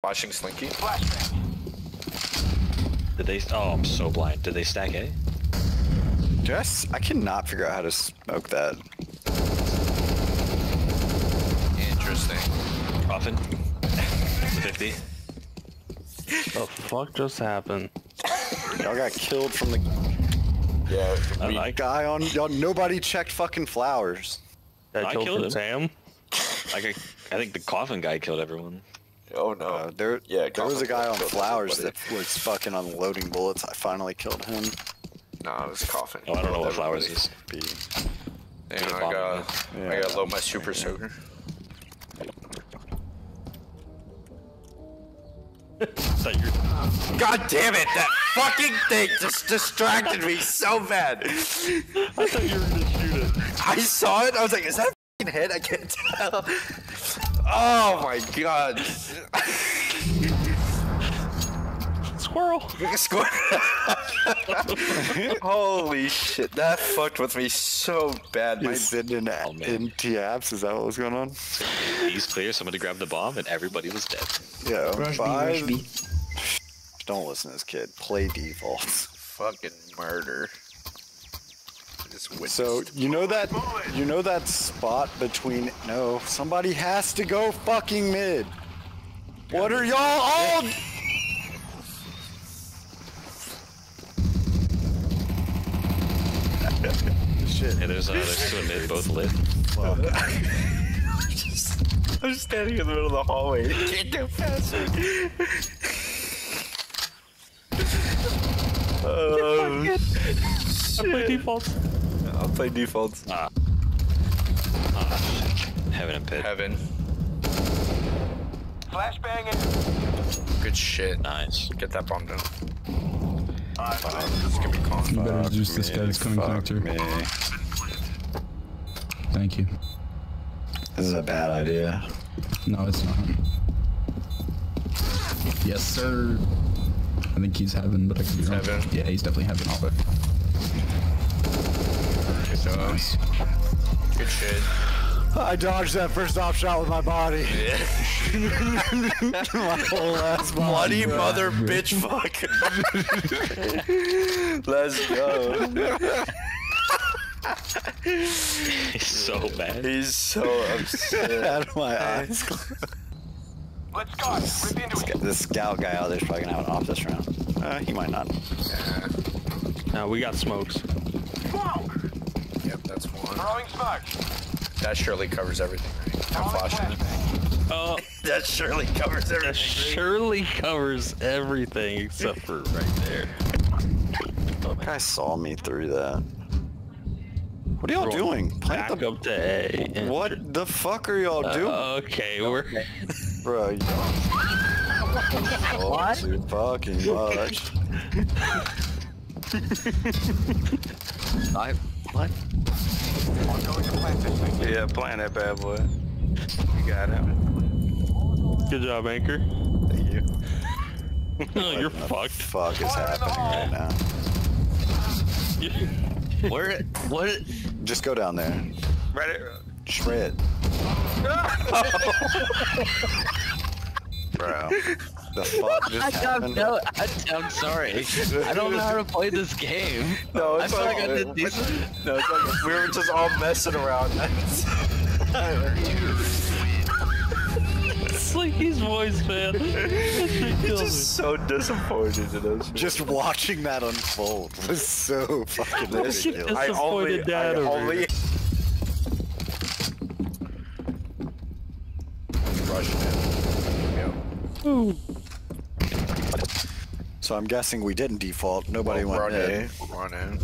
Flashing Slinky. Flashback. Did they? Oh, I'm so blind. Did they stack A? Yes, I cannot figure out how to smoke that. Interesting. Coffin. 50. What the fuck just happened? Y'all got killed from the. Yeah. Like guy on y'all. Nobody checked fucking flowers. I killed Sam. Like I think the coffin guy killed everyone. Oh no! There was a guy on flowers that was fucking unloading bullets. I finally killed him. Nah, it was coffin. Oh, I don't know what flowers is. Damn, I gotta load my super soaker. God damn it! That fucking thing just distracted me so bad. I thought you were gonna shoot it. I saw it. I was like, is that a fucking hit? I can't tell. Oh my god. Squirrel. Squirrel. Holy shit, that fucked with me so bad. My bin in TAPS, is that what was going on? He's clear, somebody grabbed the bomb and everybody was dead. Yeah, rush B. Don't listen to this kid. Play default. Fucking murder. So you know that spot between somebody has to go fucking mid. What are y'all all? Shit. Hey, there's two mid, both lit. Fuck. I'm standing in the middle of the hallway. Can't go faster. I play default. I'll play defaults. Heaven and pit. Heaven. Flashbanging. Good shit. Nice. Get that bomb down. Just give me calm. You better reduce this guy's coming connector. Thank you. This is a bad idea. No, it's not. Yes, sir. I think he's heaven, but I can be wrong. Heaven? Yeah, he's definitely heaven. All nice. Good shit. I dodged that first off shot with my body. Yeah. My whole ass body. Bloody mother bitch fuck. Let's go. He's so bad. He's so upset. Out of my eyes. Let's go. This scout guy out there's probably gonna have an off this round. He might not. Yeah. No, we got smokes. Smoke. Yep, that's one. Throwing smoke. That surely covers everything, right? I'm flashing. Oh, that surely covers everything. That surely covers everything except for right there. Oh, that guy saw me through that. What are y'all doing? Plant the... up to A. What the fuck are y'all doing? Okay, we're... Bro, you... What? Too fucking much. What? Yeah, playing that bad boy. You got it. Good job, Anchor. Thank you. You're fucked. What the fuck is happening right now? Where? What? Just go down there. Right. Shred. Bro. The fuck just happened? I'm sorry. I don't know how to play this game. No, it's like we were just all messing around. Slinky's voice, man. He's just so disappointed in us. Just watching that unfold was so fucking ridiculous. I only rushed in. Ooh. So I'm guessing we didn't default. Nobody went in. Run in.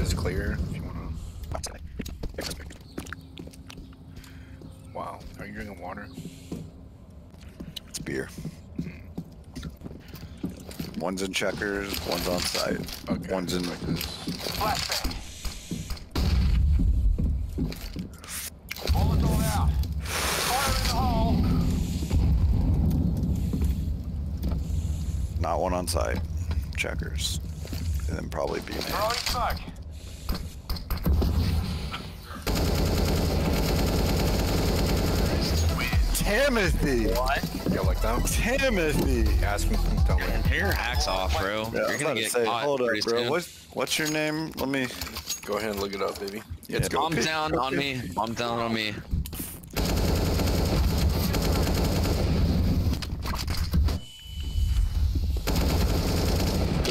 It's clear. If you want to. Wow. Are you drinking water? It's beer. Mm. One's in checkers. One's on site. Okay. One's in. Flashbang. Bullet all out. Fire in the hole. Not one on site. Checkers. And then probably B-man. Throwing smoke. Tamithy! What? You like that? Tamithy! Ask me something, tell me. Turn your hacks off, bro. Yeah, you're gonna get caught. Hold up, bro. What's your name? Let me go ahead and look it up, baby. Yeah, it's bomb down on me. Bomb down on me.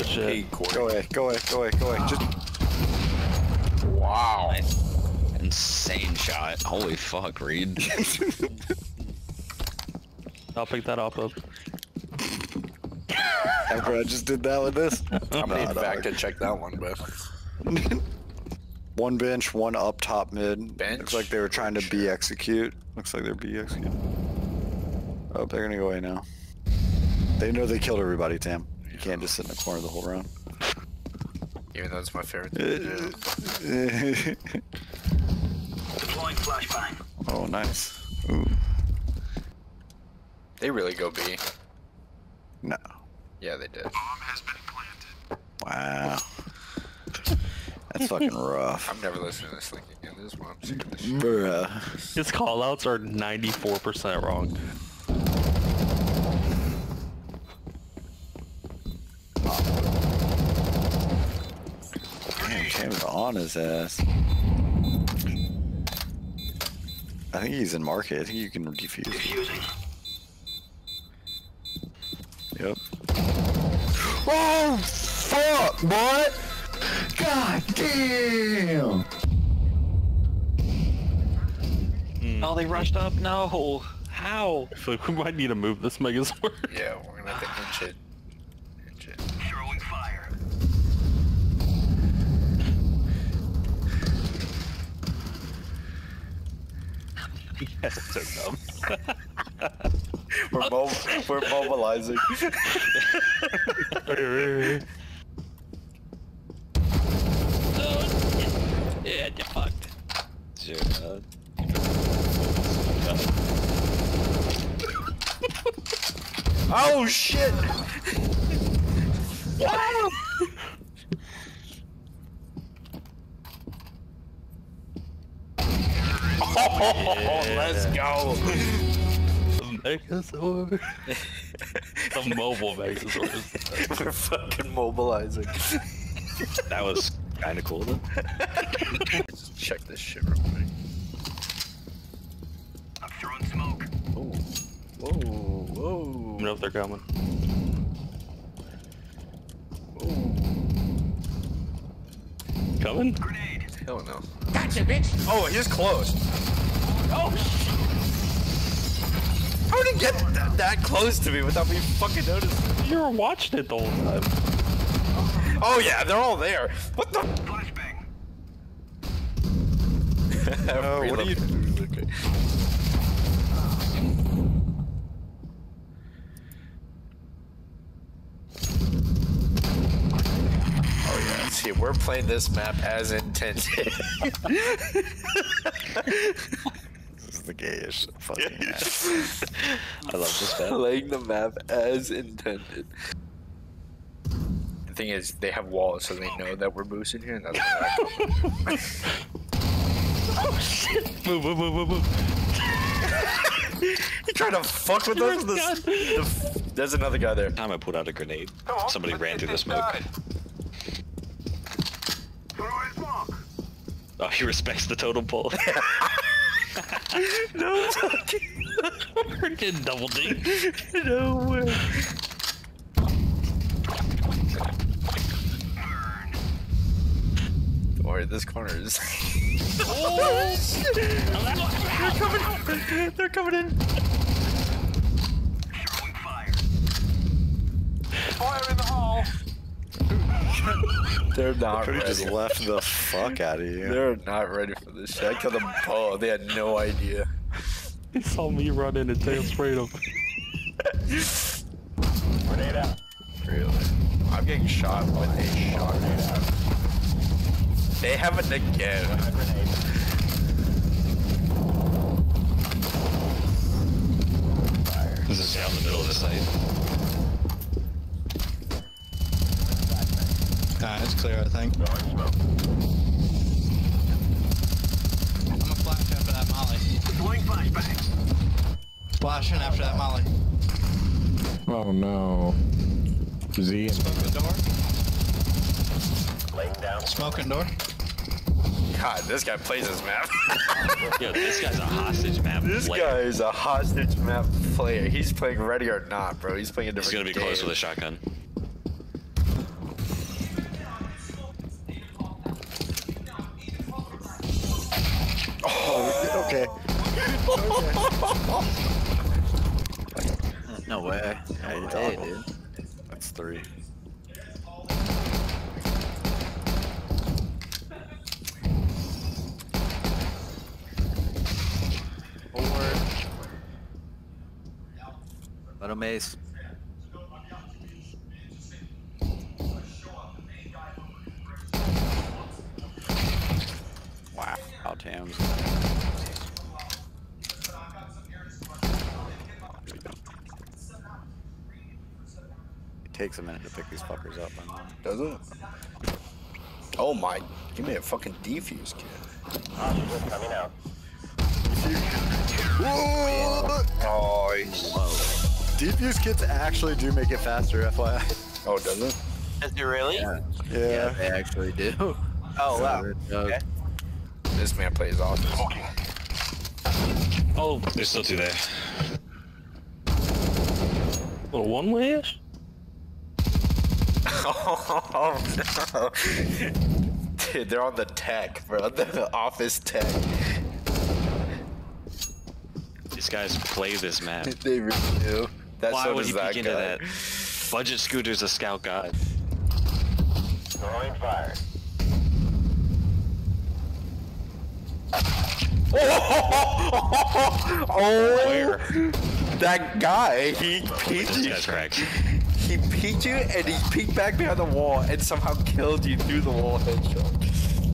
Hey, go away, go away, go away, go away. Just... Wow. Nice. Insane shot. Holy fuck, Reed. I'll pick that up. After I just did that with this. I'm not back to check that one, but... One bench, one up top mid. Bench? Looks like they were trying to B-execute. Looks like they're B-execute. Oh, they're gonna go away now. They know they killed everybody, Tam. You can't just sit in the corner the whole round. Even though it's my favorite thing to do. Deploying flashbang. Oh, nice. Ooh. They really go B. No. Yeah, they did. Bomb has been planted. Wow. That's fucking rough. I'm never listening to this link again. This is why I'm sick of this shit. Bruh. His callouts are 94% wrong. On his ass. I think he's in market. I think you can defuse. Yep. Oh fuck, boy! God damn! Oh, they rushed up. No, how? I feel like we might need to move this Megazord. Yeah, we're gonna have to inch it. That's so dumb. we're mobilizing. Oh, yeah, you're fucked. Sure, oh shit! Wow! Oh, yeah. Let's go! The Megazord. The mobile Megazord. We're fucking mobilizing. That was kinda cool though. Let's check this shit real quick. I'm throwing smoke. Ooh. Whoa, whoa. I don't know if they're coming. Ooh. Coming? Grenade. Hell no. Gotcha, bitch! Oh, he's close. Oh shit! How did he get that close to me without me fucking noticing? You were watching it the whole time. Oh yeah, they're all there. What the? Flashbang. Oh, what are you doing? Okay. Oh yeah, see, we're playing this map as intended. The gayish fucking map. I love this map. Playing the map as intended. The thing is, they have walls, so they know that we're boosting here, and that's why. Oh shit! Move, move, move, move, move. You trying to fuck with us? There's another guy there. Time I pulled out a grenade. Somebody ran through the smoke. Oh, he respects the totem pole. No fucking freaking double D. No way. Don't worry, this corner is. Oh shit! They're coming in. Throwing fire. Fire in the hall. They're not ready. Just left the fuck out of you. They're not ready for this shit. I killed them both. They had no idea. They saw me run in and tail sprayed them. Grenade out. Really? I'm getting shot when they shot me out. They haven't again. Fire. This is down the middle of the site. Alright, it's clear, I think. I'm gonna flash after that molly. Deploying flashbang. splashing after that molly. Oh no. Z. Smoking door. Laying down. Smoking door. God, this guy plays his map. Yo, this guy's a hostage map player. This guy is a hostage map player. He's playing ready or not, bro. He's playing a different game. He's gonna be close with a shotgun. Oh, okay. Okay. No way. No way, dude. That's three. Little maze. Wow, all tams. It takes a minute to pick these fuckers up. Does it? Oh my, give me a fucking defuse, kid. Hostiles coming out. Whoa! Oh, he's low. Defuse kits actually do make it faster, FYI. Oh, does it? Does it really? Yeah. Yeah, they actually do. Oh, wow. Okay. This man plays awesome. Okay. Oh, there's still two there. Little one way-ish? Oh, no. Dude, they're on the tech, bro. The office tech. These guys play this map. They really do. That's why would he peek into that? Budget Scooter's a scout god. Throwing fire. Oh! Where? That guy, he peeked you. He peeked you and he peeked back behind the wall and somehow killed you through the wall headshot.